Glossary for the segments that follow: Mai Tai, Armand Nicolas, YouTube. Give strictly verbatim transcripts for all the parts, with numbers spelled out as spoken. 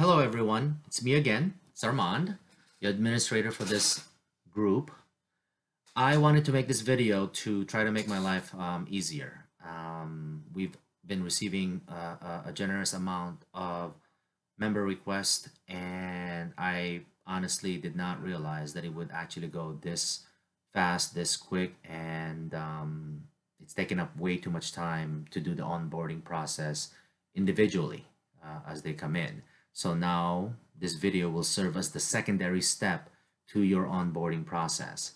Hello everyone, it's me again, it's Armand, the administrator for this group. I wanted to make this video to try to make my life um, easier. Um, we've been receiving uh, a generous amount of member requests, and I honestly did not realize that it would actually go this fast, this quick, and um, it's taken up way too much time to do the onboarding process individually uh, as they come in. So now this video will serve as the secondary step to your onboarding process.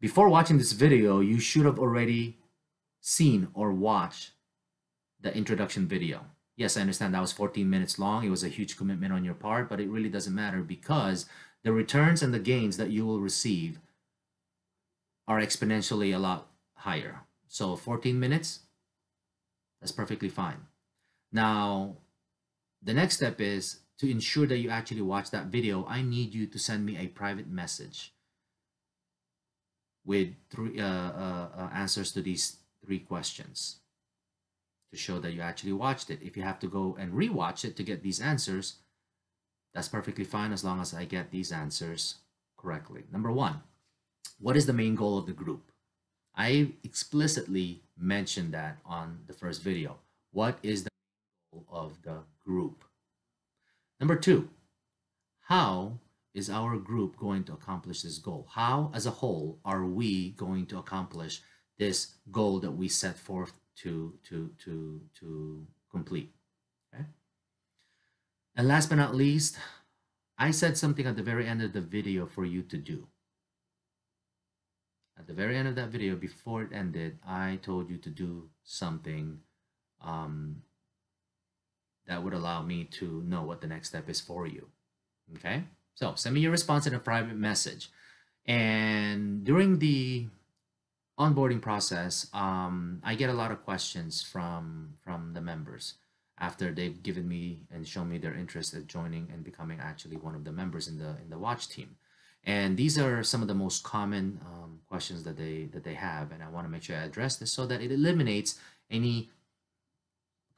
Before watching this video, you should have already seen or watched the introduction video. Yes, I understand that was fourteen minutes long. It was a huge commitment on your part, but it really doesn't matter because the returns and the gains that you will receive are exponentially a lot higher. So fourteen minutes, that's perfectly fine. Now, the next step is to ensure that you actually watch that video. I need you to send me a private message with three uh, uh, uh, answers to these three questions to show that you actually watched it. If you have to go and rewatch it to get these answers, that's perfectly fine as long as I get these answers correctly. Number one, what is the main goal of the group? I explicitly mentioned that on the first video. What is the of the group? Number two, how is our group going to accomplish this goal? How, as a whole, are we going to accomplish this goal that we set forth to to to to complete? Okay. And last but not least, I said something at the very end of the video for you to do. At the very end of that video, before it ended, I told you to do something. Um, That would allow me to know what the next step is for you. Okay, so send me your response in a private message. And during the onboarding process, um, I get a lot of questions from from the members after they've given me and shown me their interest in joining and becoming actually one of the members in the in the watch team. And these are some of the most common um, questions that they that they have, and I want to make sure I address this so that it eliminates any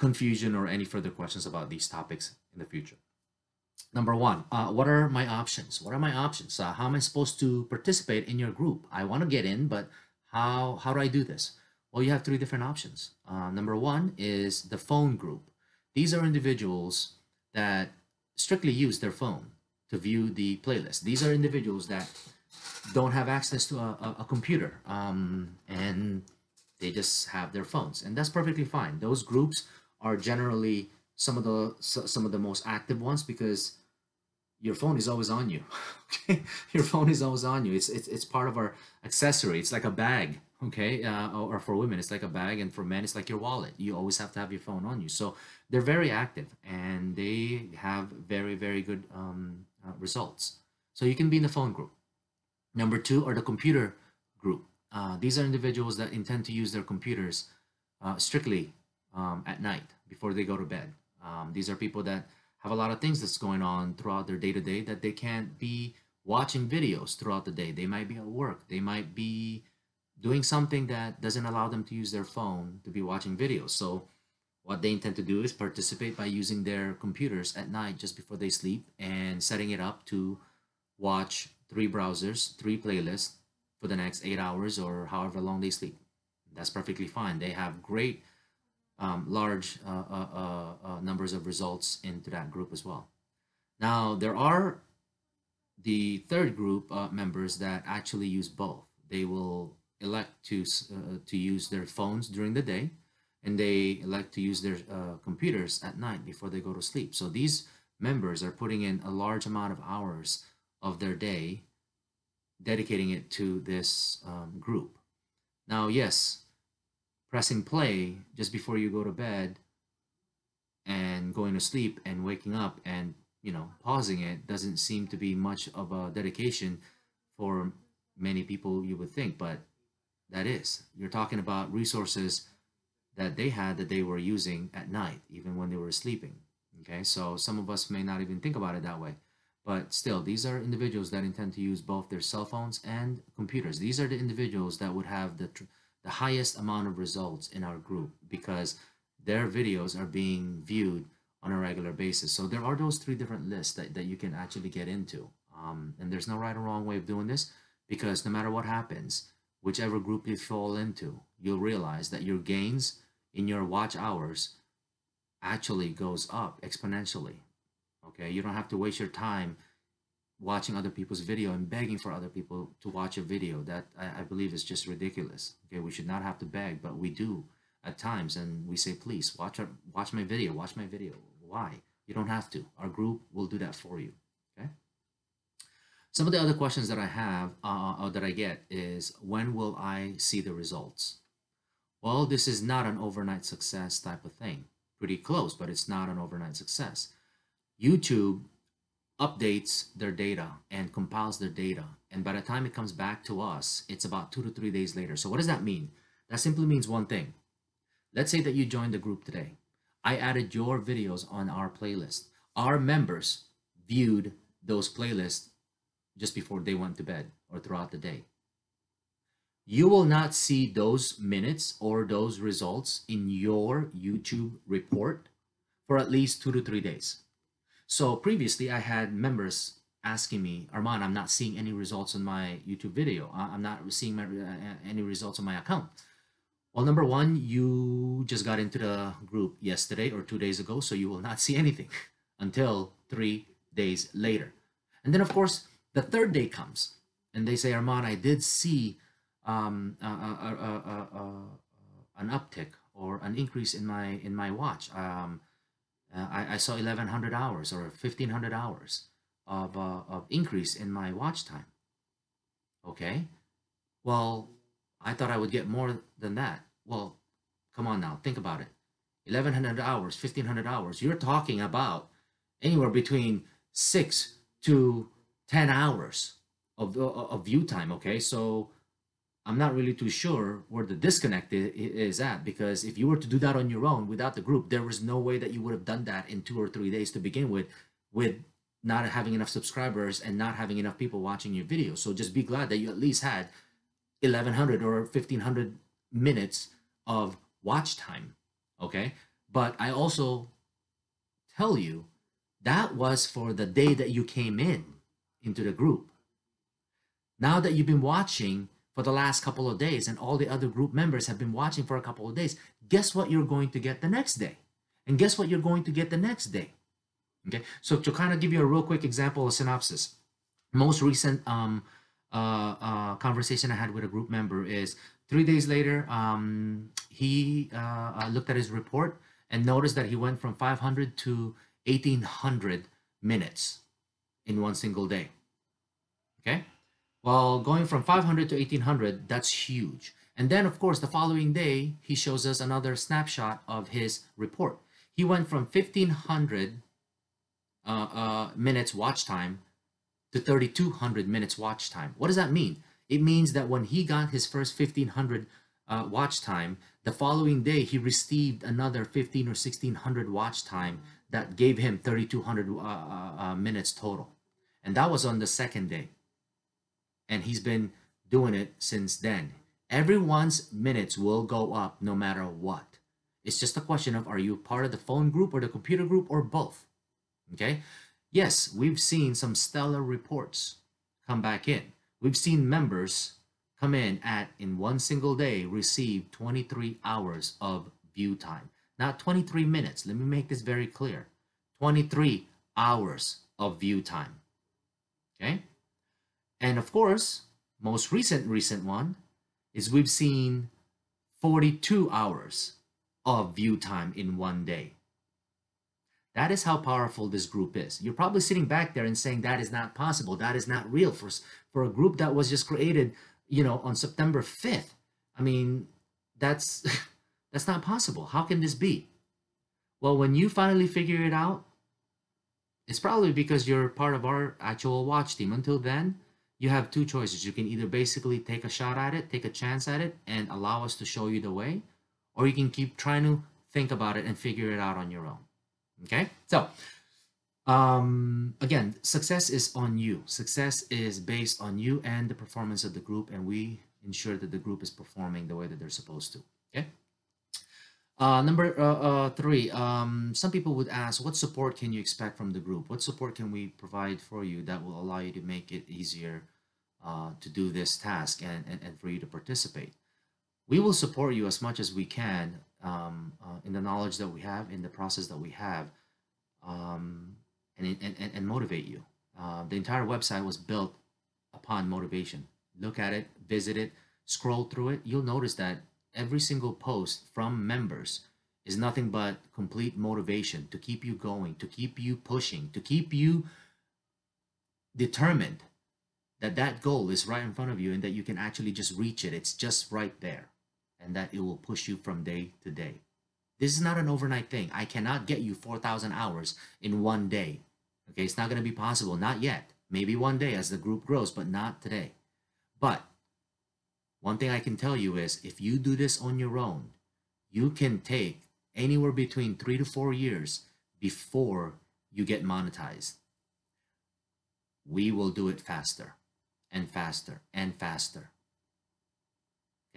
confusion or any further questions about these topics in the future. Number one, uh, what are my options? What are my options? Uh, how am I supposed to participate in your group? I want to get in, but how, how do I do this? Well, you have three different options. Uh, number one is the phone group. These are individuals that strictly use their phone to view the playlist. These are individuals that don't have access to a, a computer um, and they just have their phones, and that's perfectly fine. Those groups are generally some of the some of the most active ones because your phone is always on you. Okay, your phone is always on you. It's it's it's part of our accessory. It's like a bag. Okay, uh, or for women, it's like a bag, and for men, it's like your wallet. You always have to have your phone on you. So they're very active, and they have very very good um, uh, results. So you can be in the phone group. Number two are the computer group. Uh, these are individuals that intend to use their computers uh, strictly Um, at night before they go to bed. Um, these are people that have a lot of things that's going on throughout their day-to-day -day that they can't be watching videos throughout the day. They might be at work. They might be doing something that doesn't allow them to use their phone to be watching videos. So what they intend to do is participate by using their computers at night just before they sleep and setting it up to watch three browsers, three playlists for the next eight hours or however long they sleep. That's perfectly fine. They have great Um, large uh, uh, uh, numbers of results into that group as well. Now, there are the third group uh, members that actually use both. They will elect to, uh, to use their phones during the day, and they elect to use their uh, computers at night before they go to sleep. So these members are putting in a large amount of hours of their day, dedicating it to this um, group. Now, yes, pressing play just before you go to bed and going to sleep and waking up and, you know, pausing it doesn't seem to be much of a dedication for many people, you would think, but that is. You're talking about resources that they had that they were using at night, even when they were sleeping. Okay, so some of us may not even think about it that way, but still, these are individuals that intend to use both their cell phones and computers. These are the individuals that would have the tr the highest amount of results in our group because their videos are being viewed on a regular basis. So there are those three different lists that, that you can actually get into. Um, and there's no right or wrong way of doing this, because no matter what happens, whichever group you fall into, you'll realize that your gains in your watch hours actually goes up exponentially. Okay, you don't have to waste your time watching other people's video and begging for other people to watch a video. That I, I believe is just ridiculous. Okay, we should not have to beg, but we do at times, and we say, please watch our, watch my video, watch my video. Why? You don't have to. Our group will do that for you. Okay. Some of the other questions that I have uh, or that I get is, when will I see the results? Well, this is not an overnight success type of thing. Pretty close, but it's not an overnight success. YouTube updates their data and compiles their data, and by the time it comes back to us, it's about two to three days later. So what does that mean? That simply means one thing. Let's say that you joined the group today. I added your videos on our playlist. Our members viewed those playlists just before they went to bed or throughout the day. You will not see those minutes or those results in your YouTube report for at least two to three days. So previously I had members asking me, Armand, I'm not seeing any results on my YouTube video. I'm not seeing my, uh, any results on my account. Well, number one, you just got into the group yesterday or two days ago, so you will not see anything until three days later. And then of course, the third day comes and they say, Armand, I did see um, uh, uh, uh, uh, uh, an uptick or an increase in my, in my watch. Um, Uh, I, I saw eleven hundred hours or fifteen hundred hours of, uh, of increase in my watch time. Okay, well, I thought I would get more than that. Well, come on now, think about it. eleven hundred hours, fifteen hundred hours, you're talking about anywhere between six to ten hours of, of view time, okay? So I'm not really too sure where the disconnect is at, because if you were to do that on your own without the group, there was no way that you would have done that in two or three days to begin with, with not having enough subscribers and not having enough people watching your video. So just be glad that you at least had eleven hundred or fifteen hundred minutes of watch time, okay? But I also tell you, that was for the day that you came in into the group. Now that you've been watching for the last couple of days, and all the other group members have been watching for a couple of days, guess what you're going to get the next day? And guess what you're going to get the next day? Okay, so to kind of give you a real quick example, a synopsis. Most recent um, uh, uh, conversation I had with a group member is, three days later, um, he uh, looked at his report and noticed that he went from five hundred to eighteen hundred minutes in one single day, okay? Well, going from five hundred to eighteen hundred, that's huge. And then, of course, the following day, he shows us another snapshot of his report. He went from fifteen hundred uh, uh, minutes watch time to thirty-two hundred minutes watch time. What does that mean? It means that when he got his first fifteen hundred uh, watch time, the following day, he received another fifteen or sixteen hundred watch time that gave him thirty-two hundred uh, uh, minutes total. And that was on the second day. And he's been doing it since then. Everyone's minutes will go up no matter what. It's just a question of, are you part of the phone group or the computer group or both? Okay. Yes, we've seen some stellar reports come back in. We've seen members come in at, in one single day, receive twenty-three hours of view time. Not twenty-three minutes. Let me make this very clear. twenty-three hours of view time. Okay. And of course, most recent, recent one is, we've seen forty-two hours of view time in one day. That is how powerful this group is. You're probably sitting back there and saying, that is not possible. That is not real for, for a group that was just created, you know, on September fifth. I mean, that's, that's not possible. How can this be? Well, when you finally figure it out, it's probably because you're part of our actual watch team. Until then, you have two choices. You can either basically take a shot at it, take a chance at it, and allow us to show you the way, or you can keep trying to think about it and figure it out on your own. Okay? So, um, again, success is on you. Success is based on you and the performance of the group, and we ensure that the group is performing the way that they're supposed to. Okay? Uh, number uh, uh, three, um, some people would ask, what support can you expect from the group? What support can we provide for you that will allow you to make it easier uh, to do this task and, and, and for you to participate? We will support you as much as we can um, uh, in the knowledge that we have, in the process that we have, um, and, and, and, and motivate you. Uh, the entire website was built upon motivation. Look at it, visit it, scroll through it. You'll notice that every single post from members is nothing but complete motivation to keep you going, to keep you pushing, to keep you determined that that goal is right in front of you and that you can actually just reach it. It's just right there, and that it will push you from day to day. This is not an overnight thing. I cannot get you four thousand hours in one day. Okay, it's not going to be possible. Not yet. Maybe one day as the group grows, but not today. But one thing I can tell you is if you do this on your own, you can take anywhere between three to four years before you get monetized. We will do it faster and faster and faster.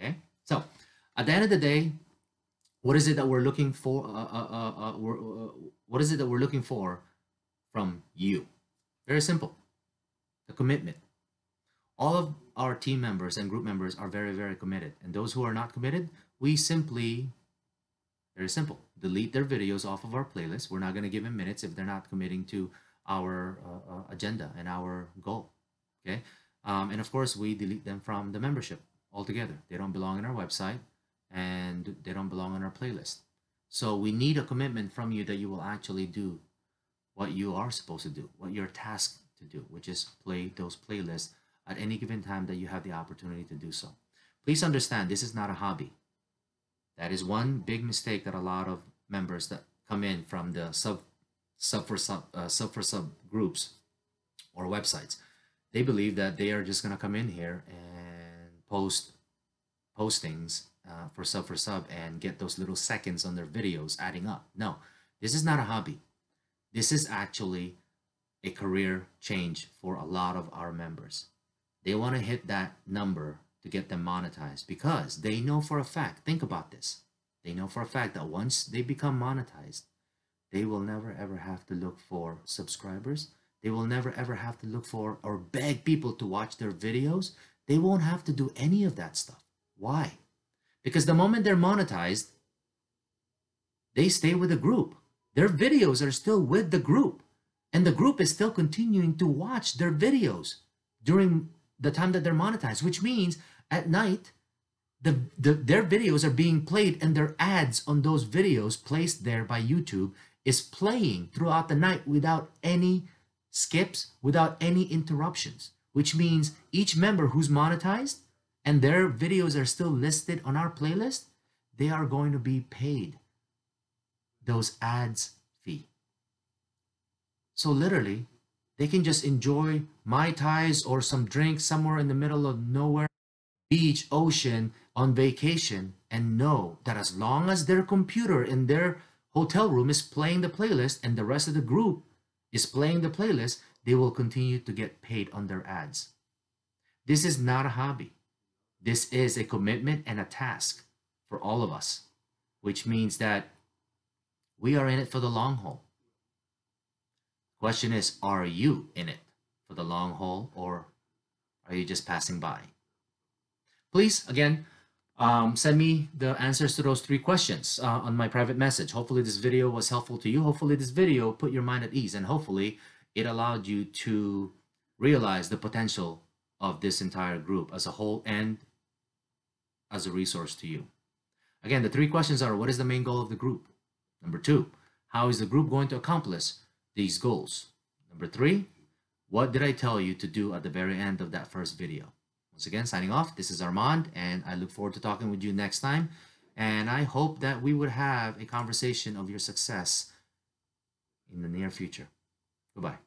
Okay? So at the end of the day, what is it that we're looking for? Uh, uh, uh, uh, we're, uh, what is it that we're looking for from you? Very simple. The commitment. All of our team members and group members are very, very committed. And those who are not committed, we simply, very simple, delete their videos off of our playlist. We're not going to give them minutes if they're not committing to our uh, agenda and our goal. Okay. Um, and of course, we delete them from the membership altogether. They don't belong on our website and they don't belong on our playlist. So we need a commitment from you that you will actually do what you are supposed to do, what you're tasked to do, which is play those playlists at any given time that you have the opportunity to do so. Please understand, this is not a hobby. That is one big mistake that a lot of members that come in from the sub, sub for sub, uh, sub for sub groups or websites, they believe that they are just gonna come in here and post postings uh, for sub for sub and get those little seconds on their videos adding up. No, this is not a hobby. This is actually a career change for a lot of our members. They want to hit that number to get them monetized because they know for a fact, think about this, they know for a fact that once they become monetized, they will never ever have to look for subscribers. They will never ever have to look for or beg people to watch their videos. They won't have to do any of that stuff. Why? Because the moment they're monetized, they stay with the group. Their videos are still with the group, and the group is still continuing to watch their videos during the time that they're monetized, which means at night, the, the their videos are being played and their ads on those videos placed there by YouTube is playing throughout the night without any skips, without any interruptions, which means each member who's monetized and their videos are still listed on our playlist, they are going to be paid those ads fee. So literally, they can just enjoy Mai Tais or some drink somewhere in the middle of nowhere, beach, ocean, on vacation, and know that as long as their computer in their hotel room is playing the playlist and the rest of the group is playing the playlist, they will continue to get paid on their ads. This is not a hobby. This is a commitment and a task for all of us, which means that we are in it for the long haul. Question is, are you in it for the long haul, or are you just passing by? Please, again, um, send me the answers to those three questions uh, on my private message. Hopefully this video was helpful to you. Hopefully this video put your mind at ease, and hopefully it allowed you to realize the potential of this entire group as a whole and as a resource to you. Again, the three questions are, what is the main goal of the group? Number two, how is the group going to accomplish these goals? Number three, what did I tell you to do at the very end of that first video? Once again, signing off, this is Armand, and I look forward to talking with you next time. And I hope that we would have a conversation of your success in the near future. Goodbye.